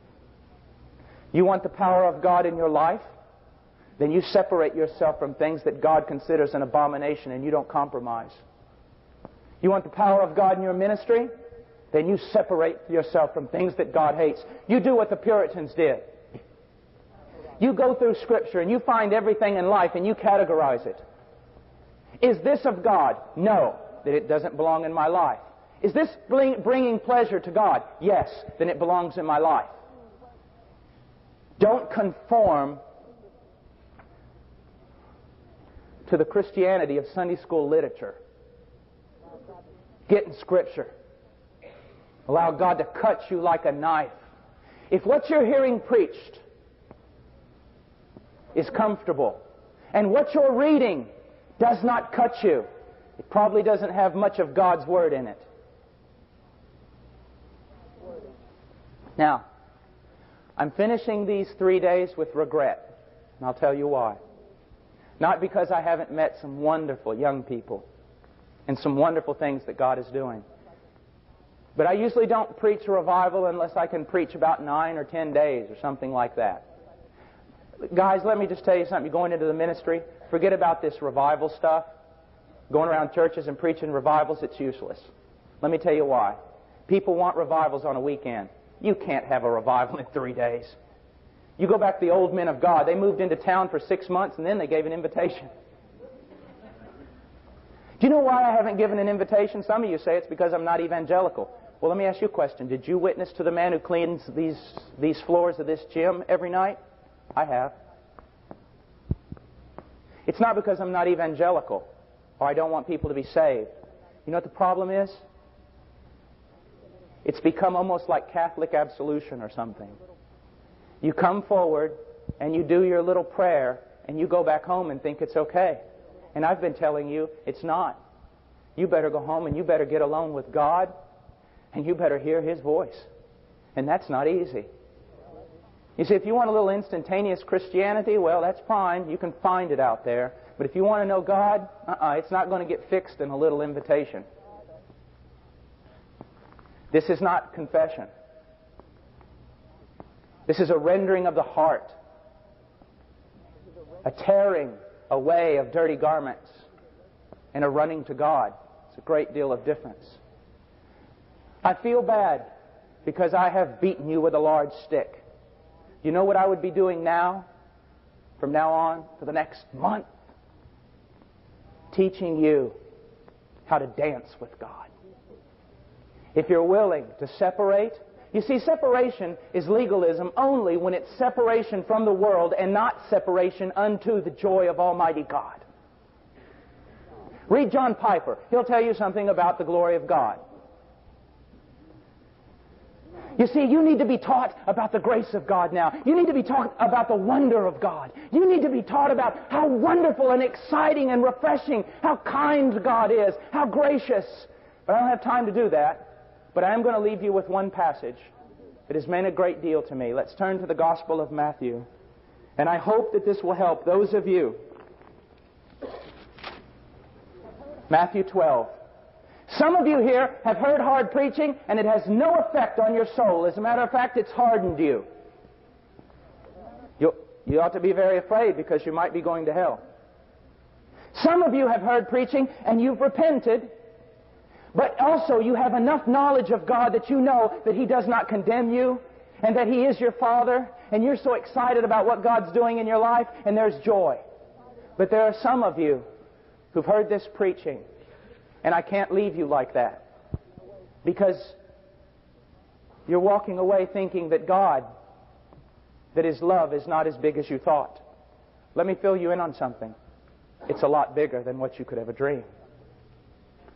You want the power of God in your life? Then you separate yourself from things that God considers an abomination, and you don't compromise. You want the power of God in your ministry? Then you separate yourself from things that God hates. You do what the Puritans did. You go through Scripture and you find everything in life and you categorize it. Is this of God? No. Then it doesn't belong in my life. Is this bringing pleasure to God? Yes. Then it belongs in my life. Don't conform to the Christianity of Sunday school literature. Get in Scripture. Allow God to cut you like a knife. If what you're hearing preached is comfortable, and what you're reading does not cut you, it probably doesn't have much of God's Word in it. Now, I'm finishing these 3 days with regret, and I'll tell you why. Not because I haven't met some wonderful young people and some wonderful things that God is doing. But I usually don't preach a revival unless I can preach about 9 or 10 days or something like that. Guys, let me just tell you something. Going into the ministry, forget about this revival stuff. Going around churches and preaching revivals, it's useless. Let me tell you why. People want revivals on a weekend. You can't have a revival in 3 days. You go back to the old men of God. They moved into town for 6 months and then they gave an invitation. Do you know why I haven't given an invitation? Some of you say it's because I'm not evangelical. Well, let me ask you a question. Did you witness to the man who cleans these floors of this gym every night? I have. It's not because I'm not evangelical or I don't want people to be saved. You know what the problem is? It's become almost like Catholic absolution or something. You come forward and you do your little prayer and you go back home and think it's okay. And I've been telling you, it's not. You better go home and you better get alone with God and you better hear His voice. And that's not easy. You see, if you want a little instantaneous Christianity, well, that's fine. You can find it out there. But if you want to know God, it's not going to get fixed in a little invitation. This is not confession. This is a rendering of the heart, a tearing away of dirty garments and a running to God. It's a great deal of difference. I feel bad because I have beaten you with a large stick. You know what I would be doing now, from now on for the next month? Teaching you how to dance with God. If you're willing to separate. You see, separation is legalism only when it's separation from the world and not separation unto the joy of Almighty God. Read John Piper. He'll tell you something about the glory of God. You see, you need to be taught about the grace of God now. You need to be taught about the wonder of God. You need to be taught about how wonderful and exciting and refreshing, how kind God is, how gracious. But I don't have time to do that. But I am going to leave you with one passage It has meant a great deal to me. Let's turn to the Gospel of Matthew. And I hope that this will help those of you. Matthew 12. Some of you here have heard hard preaching and it has no effect on your soul. As a matter of fact, it's hardened you. You ought to be very afraid because you might be going to hell. Some of you have heard preaching and you've repented, but also you have enough knowledge of God that you know that He does not condemn you and that He is your Father, and you're so excited about what God's doing in your life, and there's joy. But there are some of you who've heard this preaching, and I can't leave you like that, because you're walking away thinking that God, that His love is not as big as you thought. Let me fill you in on something. It's a lot bigger than what you could ever dream.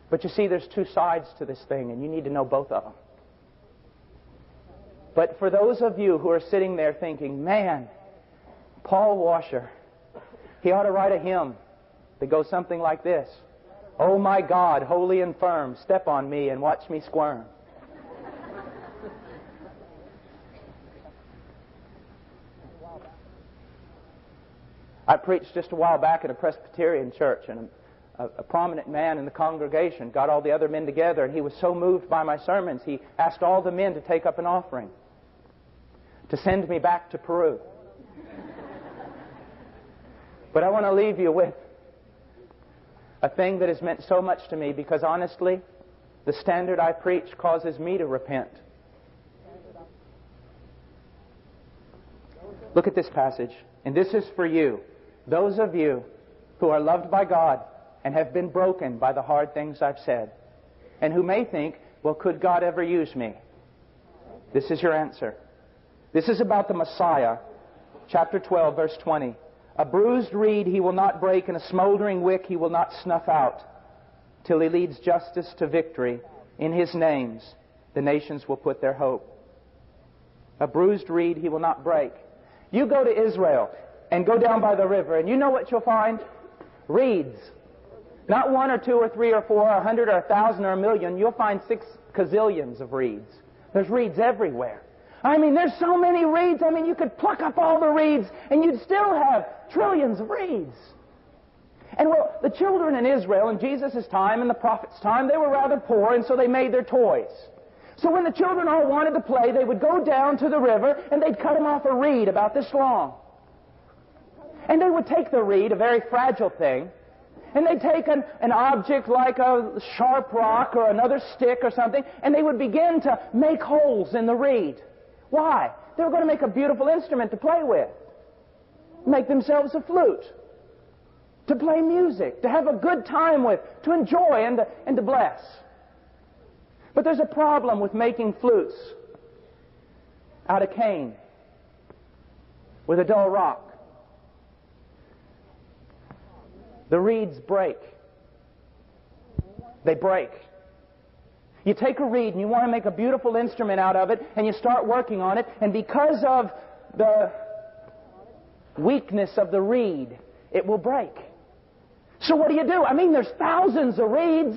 But you see, there's two sides to this thing, and you need to know both of them. But for those of you who are sitting there thinking, man, Paul Washer, he ought to write a hymn that goes something like this. Oh my God, holy and firm, step on me and watch me squirm. I preached just a while back at a Presbyterian church, and a prominent man in the congregation got all the other men together, and he was so moved by my sermons, he asked all the men to take up an offering to send me back to Peru. But I want to leave you with a thing that has meant so much to me, because honestly, the standard I preach causes me to repent. Look at this passage, and this is for you. Those of you who are loved by God and have been broken by the hard things I've said, and who may think, well, could God ever use me? This is your answer. This is about the Messiah. Chapter 12, verse 20. A bruised reed He will not break, and a smoldering wick He will not snuff out, till He leads justice to victory. In His names the nations will put their hope. A bruised reed He will not break. You go to Israel and go down by the river, and you know what you'll find? Reeds. Not one or two or three or four or 100 or 1,000 or 1,000,000. You'll find 6 gazillions of reeds. There's reeds everywhere. I mean, there's so many reeds. I mean, you could pluck up all the reeds and you'd still have trillions of reeds. And well, the children in Israel in Jesus' time and the prophet's time, they were rather poor, and so they made their toys. So when the children all wanted to play, they would go down to the river and they'd cut them off a reed about this long. And they would take the reed, a very fragile thing, and they'd take an object like a sharp rock or another stick or something, and they would begin to make holes in the reed. Why? They were going to make a beautiful instrument to play with. Make themselves a flute. To play music. To have a good time with. To enjoy and to bless. But there's a problem with making flutes out of cane with a dull rock. The reeds break. They break. You take a reed and you want to make a beautiful instrument out of it, and you start working on it, and because of the weakness of the reed, it will break. So what do you do? I mean, there's thousands of reeds.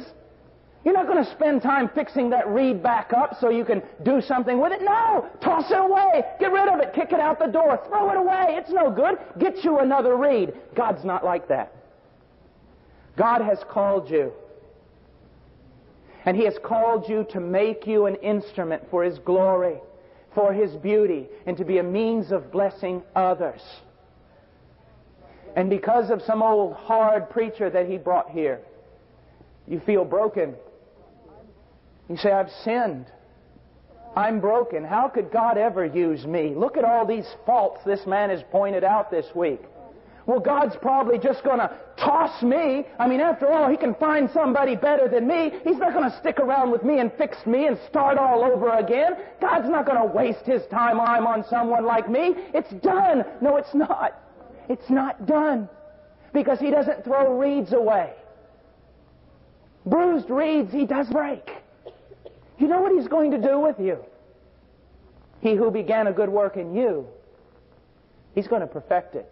You're not going to spend time fixing that reed back up so you can do something with it. No! Toss it away! Get rid of it! Kick it out the door! Throw it away! It's no good! Get you another reed! God's not like that. God has called you. And He has called you to make you an instrument for His glory, for His beauty, and to be a means of blessing others. And because of some old hard preacher that He brought here, you feel broken. You say, I've sinned. I'm broken. How could God ever use me? Look at all these faults this man has pointed out this week. Well, God's probably just going to toss me. I mean, after all, He can find somebody better than me. He's not going to stick around with me and fix me and start all over again. God's not going to waste His time on someone like me. It's done. No, it's not. It's not done. Because He doesn't throw reeds away. Bruised reeds He does break. You know what He's going to do with you? He who began a good work in you, He's going to perfect it.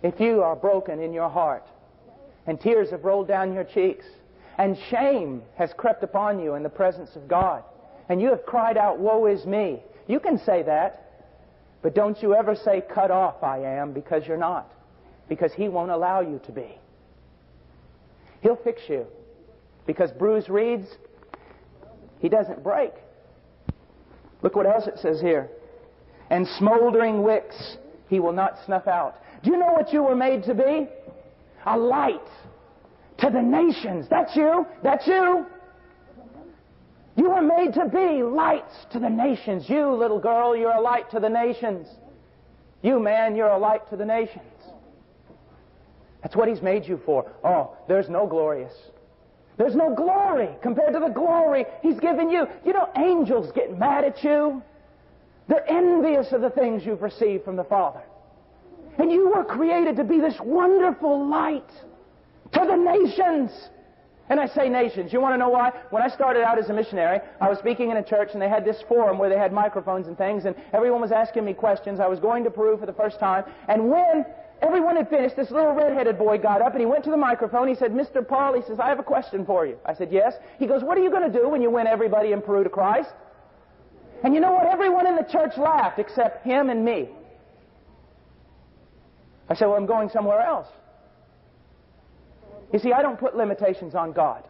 If you are broken in your heart, and tears have rolled down your cheeks, and shame has crept upon you in the presence of God, and you have cried out, woe is me. You can say that, but don't you ever say, cut off I am, because you're not. Because He won't allow you to be. He'll fix you. Because bruised reeds, He doesn't break. Look what else it says here. And smoldering wicks He will not snuff out. Do you know what you were made to be? A light to the nations. That's you. That's you. You were made to be lights to the nations. You, little girl, you're a light to the nations. You, man, you're a light to the nations. That's what He's made you for. Oh, there's no glorious. There's no glory compared to the glory He's given you. You know, angels get mad at you. They're envious of the things you've received from the Father. And you were created to be this wonderful light to the nations. And I say nations. You want to know why? When I started out as a missionary, I was speaking in a church, and they had this forum where they had microphones and things, and everyone was asking me questions. I was going to Peru for the first time, and when everyone had finished, this little red-headed boy got up and he went to the microphone. He said, Mr. Paul, he says, I have a question for you. I said, yes. He goes, what are you going to do when you win everybody in Peru to Christ? And you know what? Everyone in the church laughed except him and me. I said, well, I'm going somewhere else. You see, I don't put limitations on God.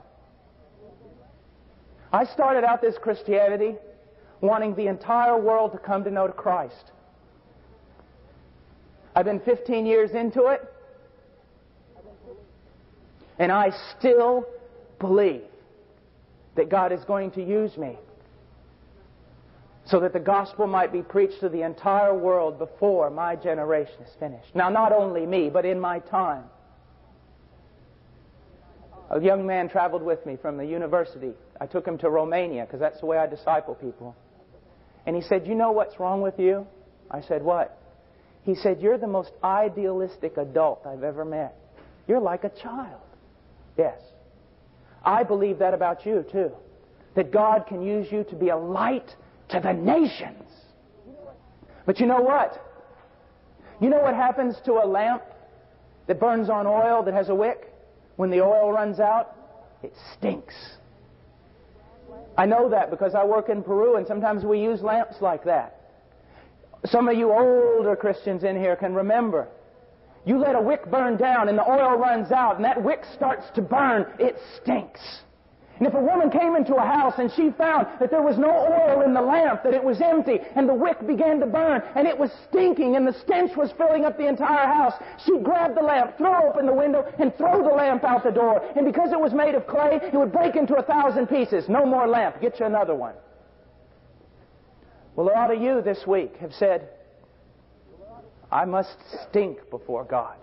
I started out this Christianity wanting the entire world to come to know Christ. I've been 15 years into it, and I still believe that God is going to use me so that the gospel might be preached to the entire world before my generation is finished. Now, not only me, but in my time. A young man traveled with me from the university. I took him to Romania because that's the way I disciple people. And he said, you know what's wrong with you? I said, what? He said, you're the most idealistic adult I've ever met. You're like a child. Yes. I believe that about you, too. That God can use you to be a light to the nations. But you know what? You know what happens to a lamp that burns on oil, that has a wick? When the oil runs out, it stinks. I know that because I work in Peru, and sometimes we use lamps like that. Some of you older Christians in here can remember. You let a wick burn down and the oil runs out and that wick starts to burn. It stinks. And if a woman came into a house and she found that there was no oil in the lamp, that it was empty, and the wick began to burn, and it was stinking, and the stench was filling up the entire house, she'd grab the lamp, throw open the window, and throw the lamp out the door. And because it was made of clay, it would break into 1,000 pieces. No more lamp. Get you another one. Well, a lot of you this week have said, I must stink before God.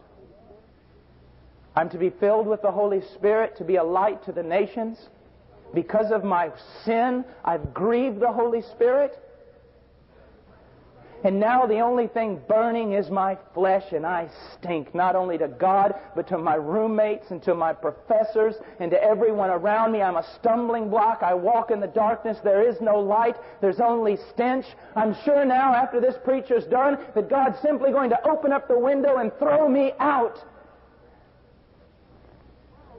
I'm to be filled with the Holy Spirit, to be a light to the nations. Because of my sin, I've grieved the Holy Spirit. And now the only thing burning is my flesh, and I stink, not only to God, but to my roommates and to my professors and to everyone around me. I'm a stumbling block. I walk in the darkness. There is no light. There's only stench. I'm sure now, after this preacher's done, that God's simply going to open up the window and throw me out.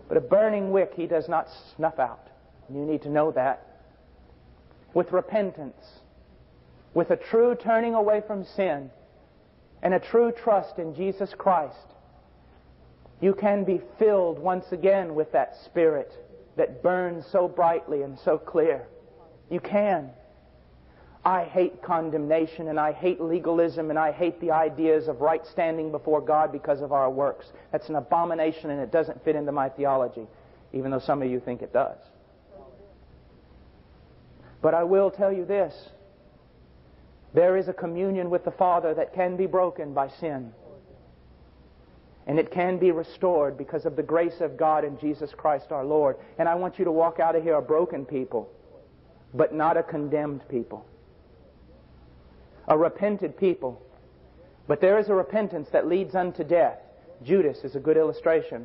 But a burning wick He does not snuff out. You need to know that. With repentance, with a true turning away from sin and a true trust in Jesus Christ, you can be filled once again with that Spirit that burns so brightly and so clear. You can. I hate condemnation, and I hate legalism, and I hate the ideas of right standing before God because of our works. That's an abomination, and it doesn't fit into my theology, even though some of you think it does. But I will tell you this. There is a communion with the Father that can be broken by sin. And it can be restored because of the grace of God in Jesus Christ our Lord. And I want you to walk out of here a broken people, but not a condemned people. A repented people. But there is a repentance that leads unto death. Judas is a good illustration.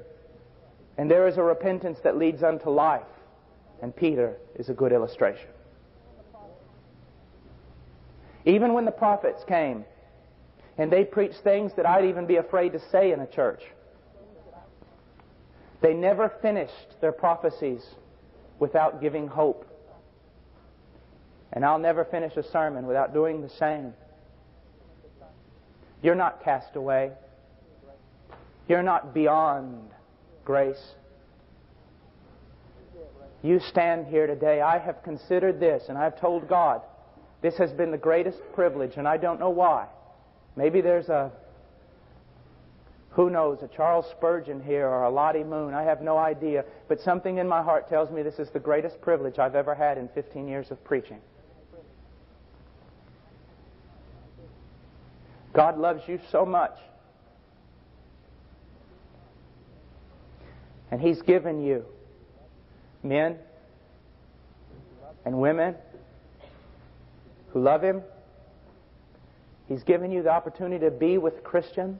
And there is a repentance that leads unto life. And Peter is a good illustration. Even when the prophets came and they preached things that I'd even be afraid to say in a church, they never finished their prophecies without giving hope. And I'll never finish a sermon without doing the same. You're not cast away. You're not beyond grace. You stand here today. I have considered this, and I've told God, this has been the greatest privilege, and I don't know why. Maybe there's a Charles Spurgeon here or a Lottie Moon. I have no idea. But something in my heart tells me this is the greatest privilege I've ever had in 15 years of preaching. God loves you so much. And He's given you men and women who love Him. He's given you the opportunity to be with Christians.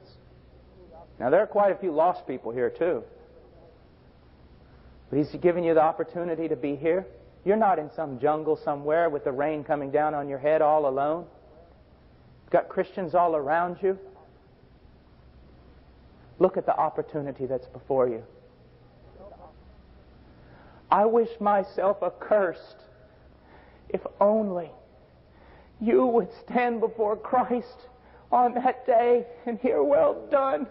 Now, there are quite a few lost people here, too. But He's given you the opportunity to be here. You're not in some jungle somewhere with the rain coming down on your head all alone. You've got Christians all around you. Look at the opportunity that's before you. I wish myself accursed. If only you would stand before Christ on that day and hear, "Well done,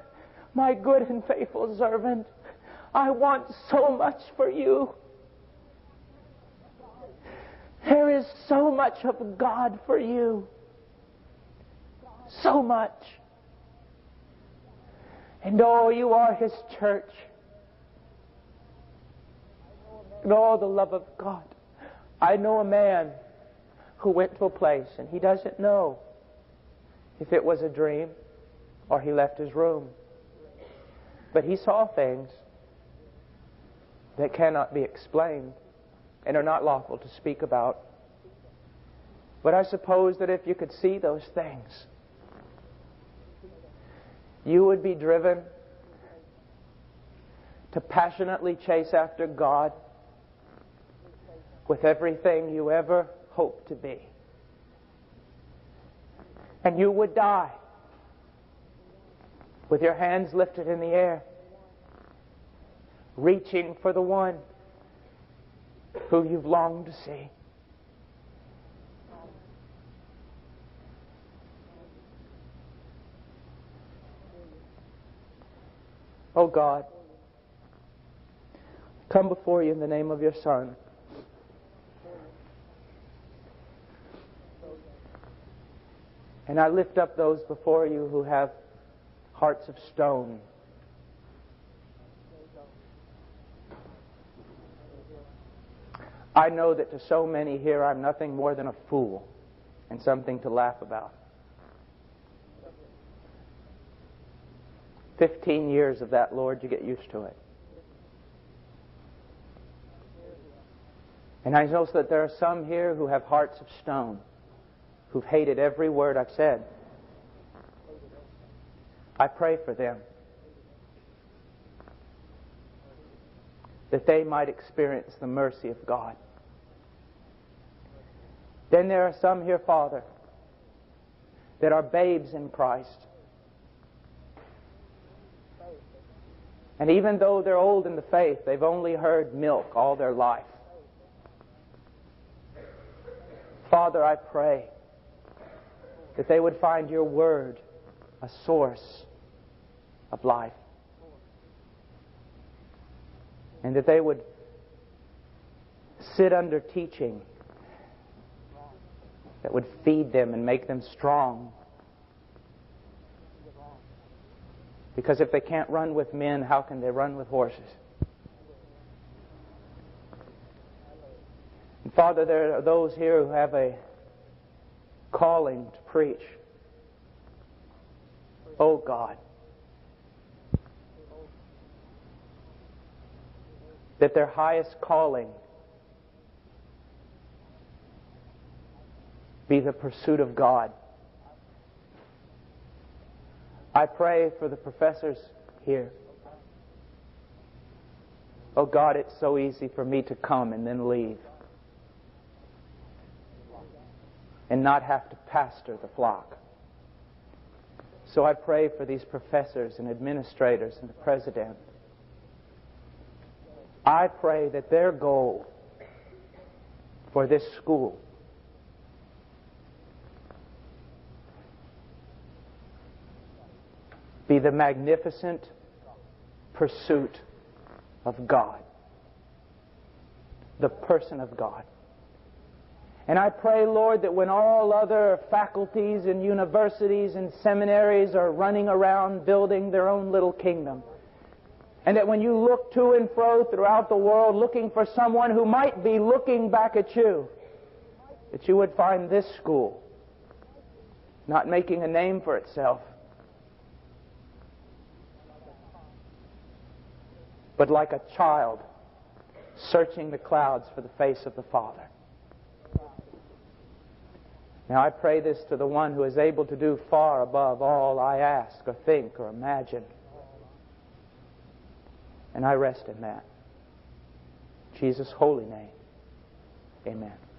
my good and faithful servant. I want so much for you." There is so much of God for you. So much. And oh, you are His church. And oh, the love of God. I know a man who went to a place and he doesn't know if it was a dream or he left his room. But he saw things that cannot be explained and are not lawful to speak about. But I suppose that if you could see those things, you would be driven to passionately chase after God with everything you ever hoped to be. And you would die with your hands lifted in the air, reaching for the one who you've longed to see. Oh God, come before You in the name of Your Son. And I lift up those before You who have hearts of stone. I know that to so many here I'm nothing more than a fool and something to laugh about. 15 years of that, Lord, you get used to it. And I know that there are some here who have hearts of stone, who've hated every word I've said. I pray for them that they might experience the mercy of God. Then there are some here, Father, that are babes in Christ. And even though they're old in the faith, they've only heard milk all their life. Father, I pray that they would find Your Word a source of life. And that they would sit under teaching that would feed them and make them strong. Because if they can't run with men, how can they run with horses? And Father, there are those here who have a calling to preach. Oh God, that their highest calling be the pursuit of God. I pray for the professors here. Oh God, it's so easy for me to come and then leave and not have to pastor the flock. So I pray for these professors and administrators and the president. I pray that their goal for this school be the magnificent pursuit of God, the person of God. And I pray, Lord, that when all other faculties and universities and seminaries are running around building their own little kingdom, and that when you look to and fro throughout the world looking for someone who might be looking back at you, that you would find this school not making a name for itself, but like a child searching the clouds for the face of the Father. Now I pray this to the one who is able to do far above all I ask or think or imagine. And I rest in that. In Jesus' holy name, amen.